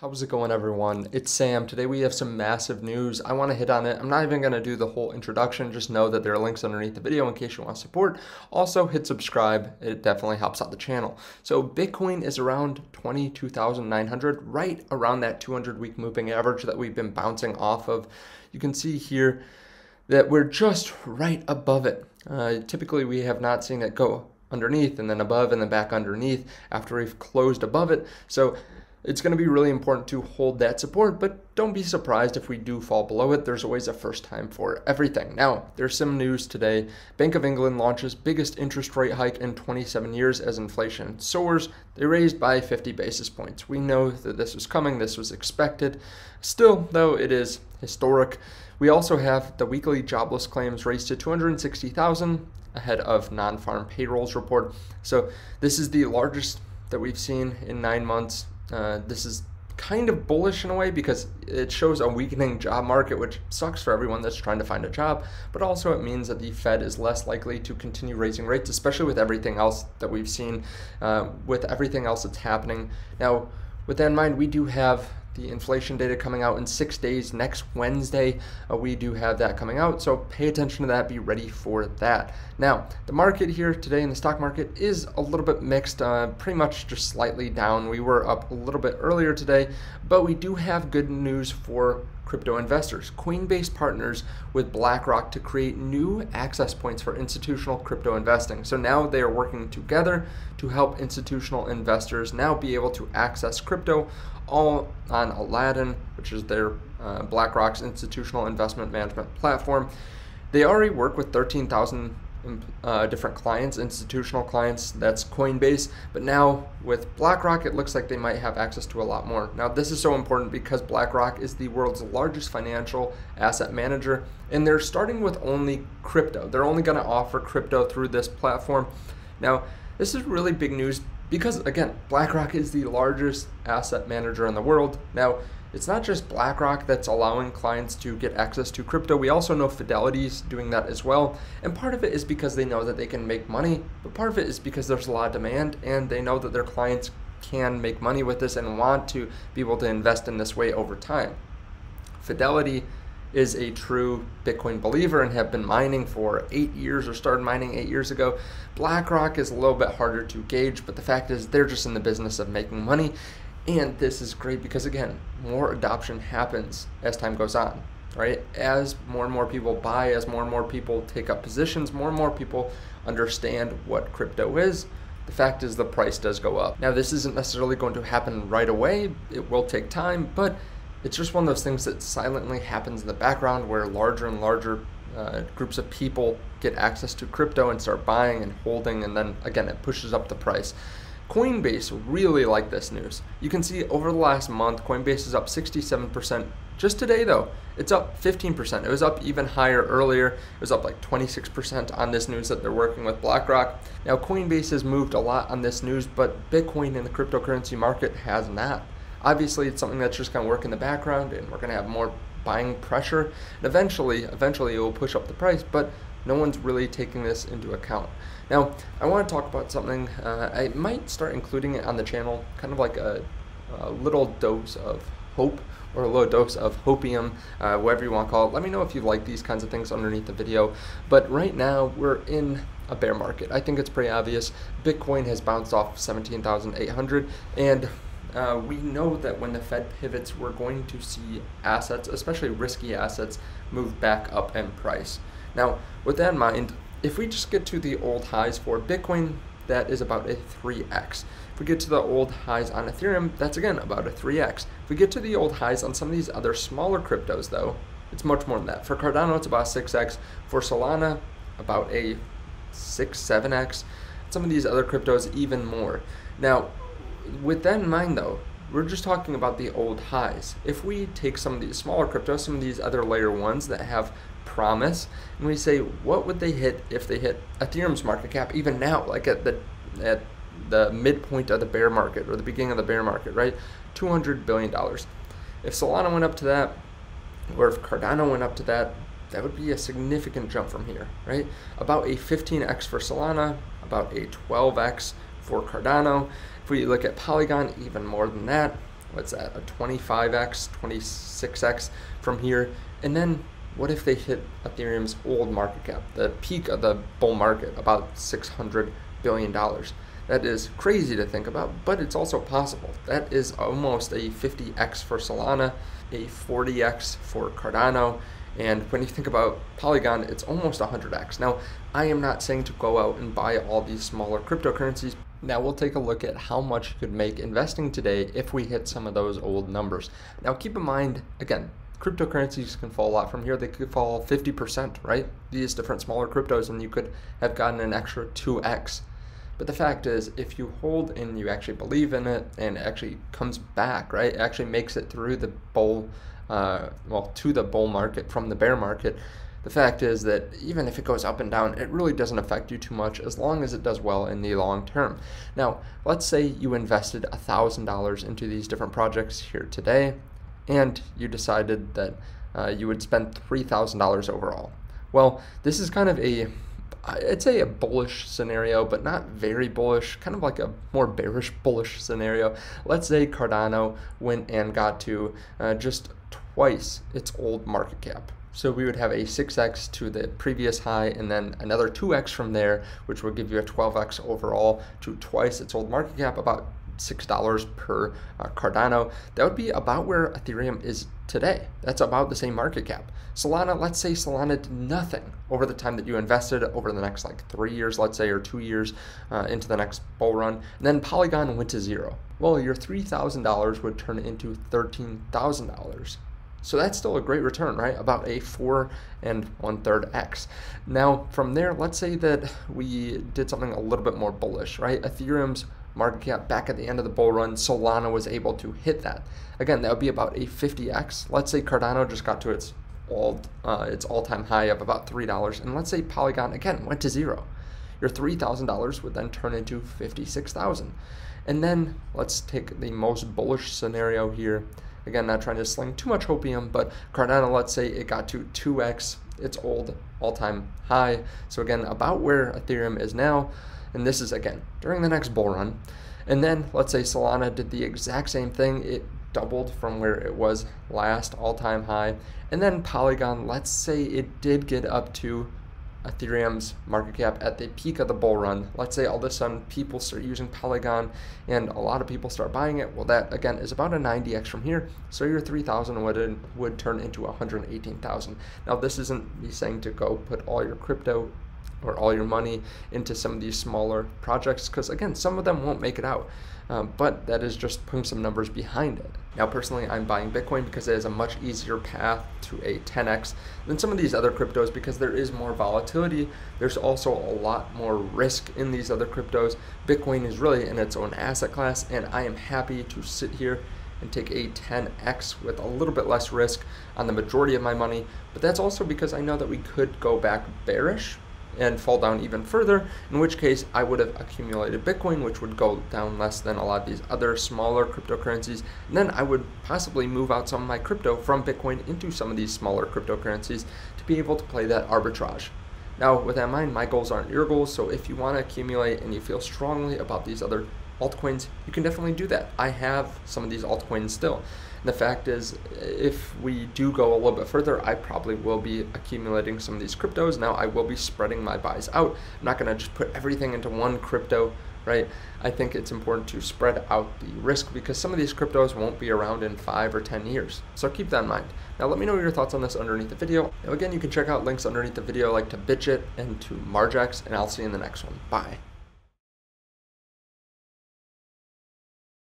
How's it going, everyone? It's Sam. Today we have some massive news. I want to hit on it. I'm not even going to do the whole introduction. Just know that there are links underneath the video in case you want support. Also hit subscribe. It definitely helps out the channel. So Bitcoin is around 22,900, right around that 200-week moving average that we've been bouncing off of. You can see here that we're just right above it. Typically we have not seen it go underneath and then above and then back underneath after we've closed above it. So it's going to be really important to hold that support, but don't be surprised if we do fall below it. There's always a first time for everything. Now, there's some news today. Bank of England launches biggest interest rate hike in 27 years as inflation soars. They raised by 50 basis points. We know that this was coming. This was expected. Still, though, it is historic. We also have the weekly jobless claims raised to 260,000 ahead of non-farm payrolls report. So this is the largest that we've seen in 9 months. This is kind of bullish in a way because it shows a weakening job market, which sucks for everyone that's trying to find a job, but also it means that the Fed is less likely to continue raising rates, especially with everything else that we've seen, with everything else that's happening. Now, with that in mind, we do have the inflation data coming out in 6 days. Next Wednesday, we do have that coming out, so pay attention to that, be ready for that. Now, the market here today in the stock market is a little bit mixed, pretty much just slightly down. We were up a little bit earlier today, but we do have good news for crypto investors. Coinbase partners with BlackRock to create new access points for institutional crypto investing. So now they are working together to help institutional investors now be able to access crypto all on Aladdin, which is their BlackRock's institutional investment management platform. They already work with 13,000 different clients, institutional clients. That's Coinbase, but now with BlackRock it looks like they might have access to a lot more. Now this is so important because BlackRock is the world's largest financial asset manager, and they're starting with only crypto. They're only going to offer crypto through this platform. Now this is really big news because, again, BlackRock is the largest asset manager in the world. Now it's not just BlackRock that's allowing clients to get access to crypto. We also know Fidelity's doing that as well. And part of it is because they know that they can make money, but part of it is because there's a lot of demand and they know that their clients can make money with this and want to be able to invest in this way over time. Fidelity is a true Bitcoin believer and have been mining for 8 years, or started mining 8 years ago. BlackRock is a little bit harder to gauge, but the fact is they're just in the business of making money. And this is great because, again, more adoption happens as time goes on, right? As more and more people buy, as more and more people take up positions, more and more people understand what crypto is. The fact is the price does go up. Now, this isn't necessarily going to happen right away. It will take time, but it's just one of those things that silently happens in the background where larger and larger groups of people get access to crypto and start buying and holding, and then, again, it pushes up the price. Coinbase really liked this news. You can see over the last month, Coinbase is up 67%. Just today though, it's up 15%. It was up even higher earlier. It was up like 26% on this news that they're working with BlackRock. Now Coinbase has moved a lot on this news, but Bitcoin in the cryptocurrency market has not. Obviously it's something that's just gonna work in the background, and we're gonna have more buying pressure. And eventually it will push up the price, but no one's really taking this into account. Now, I want to talk about something. I might start including it on the channel, kind of like a little dose of hope, or a low dose of hopium, whatever you want to call it. Let me know if you like these kinds of things underneath the video. But right now, we're in a bear market. I think it's pretty obvious. Bitcoin has bounced off 17,800, and we know that when the Fed pivots, we're going to see assets, especially risky assets, move back up in price. Now, with that in mind, if we just get to the old highs for Bitcoin, that is about a 3x. If we get to the old highs on Ethereum, that's again about a 3x. If we get to the old highs on some of these other smaller cryptos, though, it's much more than that. For Cardano, it's about 6x. For Solana, about a 6, 7x. Some of these other cryptos, even more. Now, with that in mind, though, we're just talking about the old highs. If we take some of these smaller cryptos, some of these other layer ones that have promise, and we say, what would they hit if they hit Ethereum's market cap even now, like at the midpoint of the bear market, or the beginning of the bear market, right? $200 billion. If Solana went up to that, or if Cardano went up to that, that would be a significant jump from here, right? About a 15x for Solana, about a 12x for Cardano. If we look at Polygon, even more than that, what's that, a 25x, 26x from here. And then what if they hit Ethereum's old market cap, the peak of the bull market, about $600 billion? That is crazy to think about, but it's also possible. That is almost a 50x for Solana, a 40x for Cardano, and when you think about Polygon, it's almost 100x. Now, I am not saying to go out and buy all these smaller cryptocurrencies. Now we'll take a look at how much you could make investing today if we hit some of those old numbers. Now keep in mind, again, cryptocurrencies can fall a lot from here. They could fall 50%, right? These different smaller cryptos, and you could have gotten an extra 2x. But the fact is, if you hold and you actually believe in it, and it actually comes back, right? It actually makes it through the bull, to the bull market from the bear market. The fact is that even if it goes up and down, it really doesn't affect you too much as long as it does well in the long term. Now, let's say you invested $1,000 into these different projects here today, and you decided that you would spend $3,000 overall. Well, this is kind of a, I'd say a bullish scenario, but not very bullish, kind of like a more bearish bullish scenario. Let's say Cardano went and got to just twice its old market cap. So we would have a 6x to the previous high, and then another 2x from there, which would give you a 12x overall to twice its old market cap, about $6 per Cardano. That would be about where Ethereum is today. That's about the same market cap. Solana, let's say Solana did nothing over the time that you invested, over the next like 3 years, let's say, or 2 years into the next bull run, and then Polygon went to zero. Well, your $3,000 would turn into $13,000. So that's still a great return, right? About a 4 1/3x. Now from there, let's say that we did something a little bit more bullish, right? Ethereum's market cap back at the end of the bull run, Solana was able to hit that. Again, that would be about a 50x. Let's say Cardano just got to its all-time high of about $3, and let's say Polygon again went to zero. Your $3,000 would then turn into $56,000. And then let's take the most bullish scenario here. Again, not trying to sling too much opium, but Cardano, let's say it got to 2x its old all-time high. So again, about where Ethereum is now. And this is, again, during the next bull run. And then let's say Solana did the exact same thing. It doubled from where it was last all-time high. And then Polygon, let's say it did get up to Ethereum's market cap at the peak of the bull run. Let's say all of a sudden people start using Polygon and a lot of people start buying it. Well, that again is about a 90x from here. So your 3,000 would turn into 118,000. Now this isn't me saying to go put all your crypto or all your money into some of these smaller projects, because again, some of them won't make it out. But that is just putting some numbers behind it. Now, personally, I'm buying Bitcoin because it is a much easier path to a 10x than some of these other cryptos because there is more volatility. There's also a lot more risk in these other cryptos. Bitcoin is really in its own asset class, and I am happy to sit here and take a 10x with a little bit less risk on the majority of my money. But that's also because I know that we could go back bearish and fall down even further, in which case I would have accumulated Bitcoin, which would go down less than a lot of these other smaller cryptocurrencies. And then I would possibly move out some of my crypto from Bitcoin into some of these smaller cryptocurrencies to be able to play that arbitrage. Now, with that in mind, my goals aren't your goals, so if you want to accumulate and you feel strongly about these other altcoins, you can definitely do that. I have some of these altcoins still. And the fact is, if we do go a little bit further, I probably will be accumulating some of these cryptos. Now I will be spreading my buys out. I'm not going to just put everything into one crypto, right? I think it's important to spread out the risk because some of these cryptos won't be around in 5 or 10 years. So keep that in mind. Now let me know your thoughts on this underneath the video. Now again, you can check out links underneath the video like to Bitget and to Margex, and I'll see you in the next one. Bye.